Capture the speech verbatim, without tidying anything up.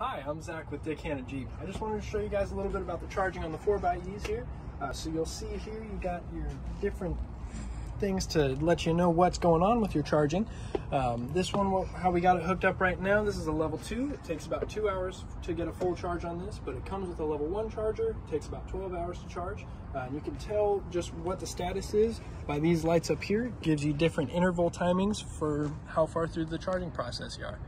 Hi, I'm Zach with Dick Hannah Jeep. I just wanted to show you guys a little bit about the charging on the four by E's here. Uh, so you'll see here you got your different things to let you know what's going on with your charging. Um, this one, how we got it hooked up right now, this is a level two. It takes about two hours to get a full charge on this, but it comes with a level one charger. It takes about twelve hours to charge. Uh, and you can tell just what the status is by these lights up here. It gives you different interval timings for how far through the charging process you are.